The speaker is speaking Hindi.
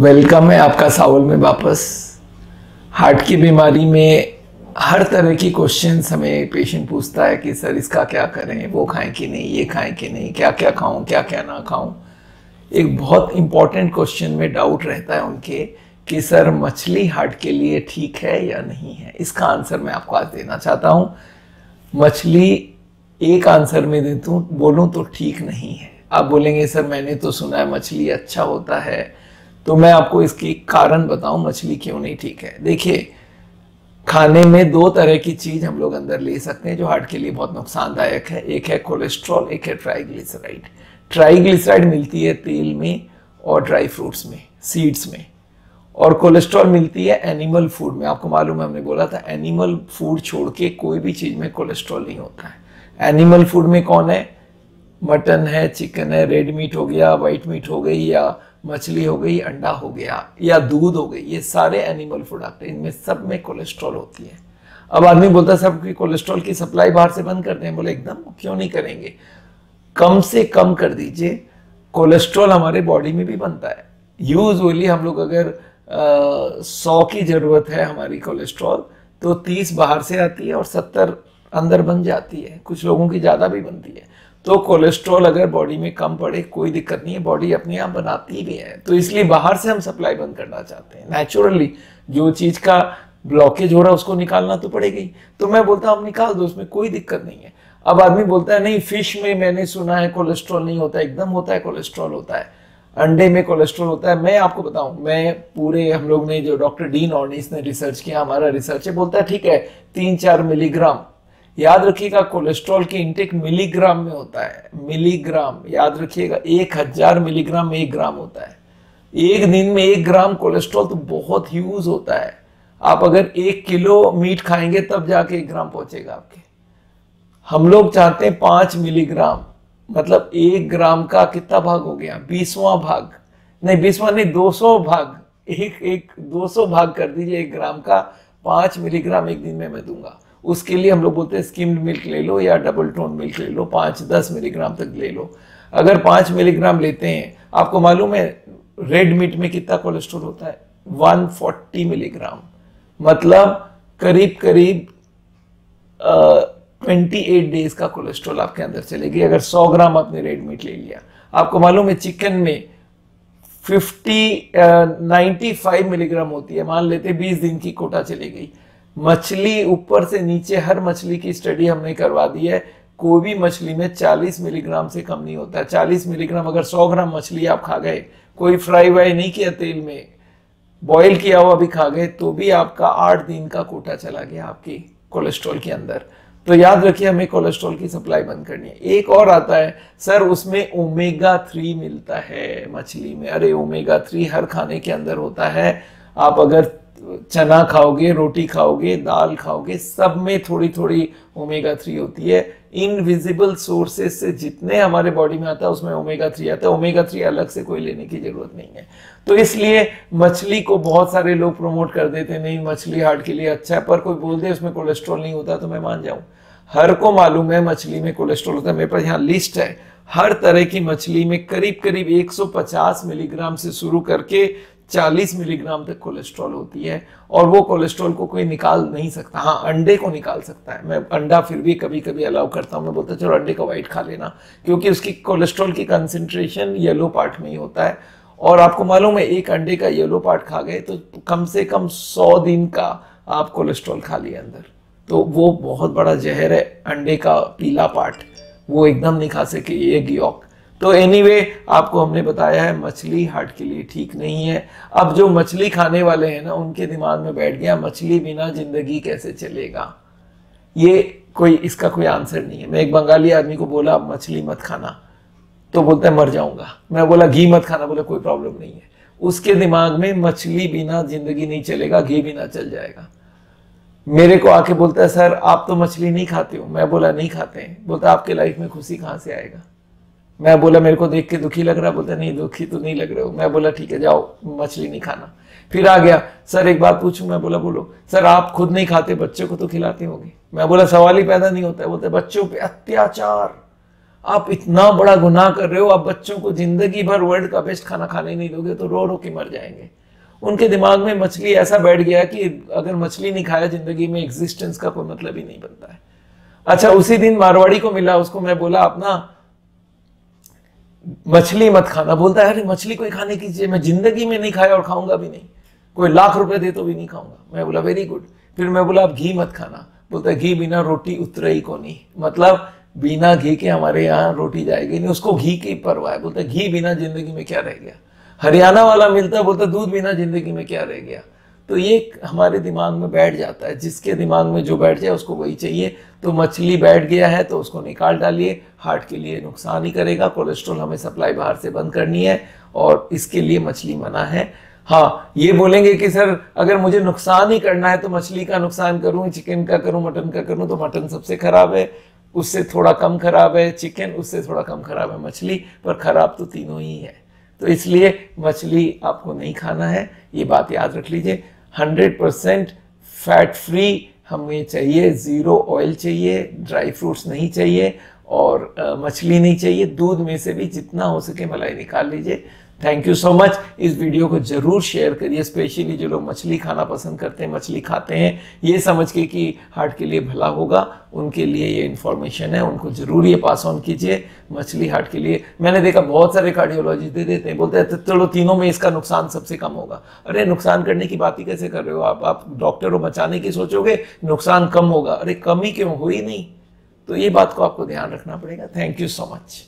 वेलकम है आपका साओल में वापस। हार्ट की बीमारी में हर तरह की क्वेश्चन हमें पेशेंट पूछता है कि सर इसका क्या करें, वो खाएं कि नहीं, ये खाएं कि नहीं, क्या क्या खाऊं, क्या क्या ना खाऊं। एक बहुत इम्पॉर्टेंट क्वेश्चन में डाउट रहता है उनके कि सर मछली हार्ट के लिए ठीक है या नहीं है। इसका आंसर मैं आपको आज देना चाहता हूँ। मछली एक आंसर में दे दूँ बोलूँ तो ठीक नहीं है। आप बोलेंगे सर मैंने तो सुना है मछली अच्छा होता है, तो मैं आपको इसकी कारण बताऊं मछली क्यों नहीं ठीक है। देखिए, खाने में दो तरह की चीज हम लोग अंदर ले सकते हैं जो हार्ट के लिए बहुत नुकसानदायक है। एक है कोलेस्ट्रॉल, एक है ट्राइग्लिसराइड। ट्राइग्लिसराइड मिलती है तेल में और ड्राई फ्रूट्स में, सीड्स में, और कोलेस्ट्रॉल मिलती है एनिमल फूड में। आपको मालूम है हमने बोला था एनिमल फूड छोड़ के कोई भी चीज में कोलेस्ट्रॉल नहीं होता है। एनिमल फूड में कौन है? मटन है, चिकन है, रेड मीट हो गया, वाइट मीट हो गई, या मछली हो गई, अंडा हो गया, या दूध हो गई। ये सारे एनिमल फूड आते हैं, इनमें सब में कोलेस्ट्रॉल होती है। अब आदमी बोलता है सब की कोलेस्ट्रॉल की सप्लाई बाहर से बंद कर दें। बोले एकदम क्यों नहीं करेंगे, कम से कम कर दीजिए। कोलेस्ट्रॉल हमारे बॉडी में भी बनता है। यूजुअली हम लोग अगर 100 की जरूरत है हमारी कोलेस्ट्रॉल, तो 30 बाहर से आती है और 70 अंदर बन जाती है, कुछ लोगों की ज़्यादा भी बनती है। तो कोलेस्ट्रॉल अगर बॉडी में कम पड़े कोई दिक्कत नहीं है, बॉडी अपने आप बनाती भी है। तो इसलिए बाहर से हम सप्लाई बंद करना चाहते हैं। नेचुरली जो चीज़ का ब्लॉकेज हो रहा है उसको निकालना तो पड़ेगा ही। तो मैं बोलता हूँ आप निकाल दो, उसमें कोई दिक्कत नहीं है। अब आदमी बोलता है नहीं फिश में मैंने सुना है कोलेस्ट्रॉल नहीं होता है। एकदम होता है, कोलेस्ट्रॉल होता है। अंडे में कोलेस्ट्रॉल होता है। मैं आपको बताऊं, मैं पूरे हम लोग ने जो डॉक्टर डीन ऑर्निस ने रिसर्च किया, हमारा रिसर्च बोलता है ठीक है 3-4 मिलीग्राम। याद रखिएगा कोलेस्ट्रॉल के इंटेक मिलीग्राम में होता है, मिलीग्राम याद रखिएगा। 1000 मिलीग्राम 1 ग्राम होता है। एक दिन में 1 ग्राम कोलेस्ट्रॉल तो बहुत ह्यूज होता है। आप अगर 1 किलो मीट खाएंगे तब जाके 1 ग्राम पहुंचेगा आपके। हम लोग चाहते हैं 5 मिलीग्राम, मतलब 1 ग्राम का कितना भाग हो गया, 200 भाग। 200 भाग कर दीजिए 1 ग्राम का। 5 मिलीग्राम एक दिन में मैं दूंगा। उसके लिए हम लोग बोलते हैं स्किम्ड मिल्क ले लो या डबल टोन मिल्क ले लो, 5-10 मिलीग्राम तक ले लो। अगर 5 मिलीग्राम लेते हैं, आपको मालूम है रेड मीट में कितना कोलेस्ट्रॉल होता है? 140 मिलीग्राम, मतलब करीब करीब 28 डेज का कोलेस्ट्रॉल आपके अंदर चलेगी अगर 100 ग्राम आपने रेड मीट ले लिया। आपको मालूम है चिकन में 95 मिलीग्राम होती है, मान लेते 20 दिन की कोटा चली गई। मछली ऊपर से नीचे हर मछली की स्टडी हमने करवा दी है, कोई भी मछली में 40 मिलीग्राम से कम नहीं होता है। 40 मिलीग्राम अगर 100 ग्राम मछली आप खा गए, कोई फ्राई वाई नहीं किया तेल में, बॉईल किया हुआ भी खा गए, तो भी आपका 8 दिन का कोटा चला गया आपकी कोलेस्ट्रॉल के अंदर। तो याद रखिए हमें कोलेस्ट्रॉल की सप्लाई बंद करनी है। एक और आता है सर उसमें ओमेगा 3 मिलता है मछली में। अरे ओमेगा 3 हर खाने के अंदर होता है। आप अगर चना खाओगे, रोटी खाओगे, दाल खाओगे, सब में थोड़ी थोड़ी ओमेगा 3 होती है। इनविजिबल सोर्सेज से जितने हमारे बॉडी में आता है उसमें ओमेगा 3 आता है। ओमेगा 3 अलग से कोई लेने की जरूरत नहीं है। तो इसलिए मछली को बहुत सारे लोग प्रमोट कर देते हैं, नहीं मछली हार्ट के लिए अच्छा है, पर कोई बोल दे उसमें कोलेस्ट्रॉल नहीं होता तो मैं मान जाऊँ। हर को मालूम है मछली में कोलेस्ट्रॉल होता है। मेरे पास यहाँ लिस्ट है, हर तरह की मछली में करीब करीब 150 मिलीग्राम से शुरू करके 40 मिलीग्राम तक कोलेस्ट्रॉल होती है, और वो कोलेस्ट्रॉल को कोई निकाल नहीं सकता। हाँ, अंडे को निकाल सकता है। मैं अंडा फिर भी कभी कभी अलाउ करता हूँ, मैं बोलता हूँ चलो अंडे का वाइट खा लेना, क्योंकि उसकी कोलेस्ट्रॉल की कंसंट्रेशन येलो पार्ट में ही होता है। और आपको मालूम है एक अंडे का येलो पार्ट खा गए तो कम से कम 100 दिन का आप कोलेस्ट्रॉल खा लिए अंदर, तो वो बहुत बड़ा जहर है। अंडे का पीला पार्ट वो एकदम नहीं खा सके, एग यॉक। तो एनीवे आपको हमने बताया है मछली हार्ट के लिए ठीक नहीं है। अब जो मछली खाने वाले हैं ना, उनके दिमाग में बैठ गया मछली बिना जिंदगी कैसे चलेगा। ये कोई इसका कोई आंसर नहीं है। मैं एक बंगाली आदमी को बोला आप मछली मत खाना, तो बोलता है मर जाऊंगा। मैं बोला घी मत खाना, बोला कोई प्रॉब्लम नहीं है। उसके दिमाग में मछली बिना जिंदगी नहीं चलेगा, घी बिना चल जाएगा। मेरे को आके बोलता है सर आप तो मछली नहीं खाते हो। मैं बोला नहीं खाते हैं। बोलता आपके लाइफ में खुशी कहाँ से आएगा। मैं बोला मेरे को देख के दुखी लग रहा। बोलता नहीं दुखी तो नहीं लग रहे हो। मैं बोला ठीक है जाओ मछली नहीं खाना। फिर आ गया सर एक बात पूछूं। मैं बोला बोलो। सर आप खुद नहीं खाते, बच्चों को तो खिलाते होंगे। मैं बोला सवाल ही पैदा नहीं होता है। बोलते बच्चों पे अत्याचार, आप इतना बड़ा गुनाह कर रहे हो, आप बच्चों को जिंदगी भर वर्ल्ड का बेस्ट खाना खाने नहीं दोगे तो रो रो के मर जाएंगे। उनके दिमाग में मछली ऐसा बैठ गया कि अगर मछली नहीं खाया जिंदगी में एग्जिस्टेंस का कोई मतलब ही नहीं बनता है। अच्छा, उसी दिन मारवाड़ी को मिला, उसको मैं बोला अपना मछली मत खाना, बोलता है अरे मछली कोई खाने की चीज मैं जिंदगी में नहीं खाया और खाऊंगा भी नहीं, कोई लाख रुपए दे तो भी नहीं खाऊंगा। मैं बोला वेरी गुड। फिर मैं बोला आप घी मत खाना, बोलता है घी बिना रोटी उतरे ही को नहीं, मतलब बिना घी के हमारे यहाँ रोटी जाएगी नहीं, उसको घी की परवाह है। बोलता है घी बिना जिंदगी में क्या रह गया। हरियाणा वाला मिलता बोलता दूध बिना जिंदगी में क्या रह गया। तो ये हमारे दिमाग में बैठ जाता है, जिसके दिमाग में जो बैठ जाए उसको वही चाहिए। तो मछली बैठ गया है तो उसको निकाल डालिए, हार्ट के लिए नुकसान ही करेगा। कोलेस्ट्रॉल हमें सप्लाई बाहर से बंद करनी है और इसके लिए मछली मना है। हाँ, ये बोलेंगे कि सर अगर मुझे नुकसान ही करना है तो मछली का नुकसान करूँ, चिकन का करूँ, मटन का करूँ, तो मटन सबसे खराब है, उससे थोड़ा कम खराब है चिकन, उससे थोड़ा कम खराब है मछली, पर खराब तो तीनों ही है। तो इसलिए मछली आपको नहीं खाना है, ये बात याद रख लीजिए। 100% फैट फ्री हमें चाहिए, ज़ीरो ऑयल चाहिए, ड्राई फ्रूट्स नहीं चाहिए और मछली नहीं चाहिए। दूध में से भी जितना हो सके मलाई निकाल लीजिए। Thank you so much. इस वीडियो को जरूर शेयर करिए, स्पेशली जो लोग मछली खाना पसंद करते हैं, मछली खाते हैं ये समझ के कि हार्ट के लिए भला होगा, उनके लिए ये इन्फॉर्मेशन है, उनको जरूर ये पास ऑन कीजिए। मछली हार्ट के लिए मैंने देखा बहुत सारे कार्डियोलॉजिस्ट दे देते हैं, बोलते हैं चलो तीनों में इसका नुकसान सबसे कम होगा। अरे नुकसान करने की बात ही कैसे कर रहे हो आप डॉक्टर हो, बचाने की सोचोगे, नुकसान कम होगा, अरे कम ही क्यों, हो ही नहीं। तो ये बात को आपको ध्यान रखना पड़ेगा। Thank you so much.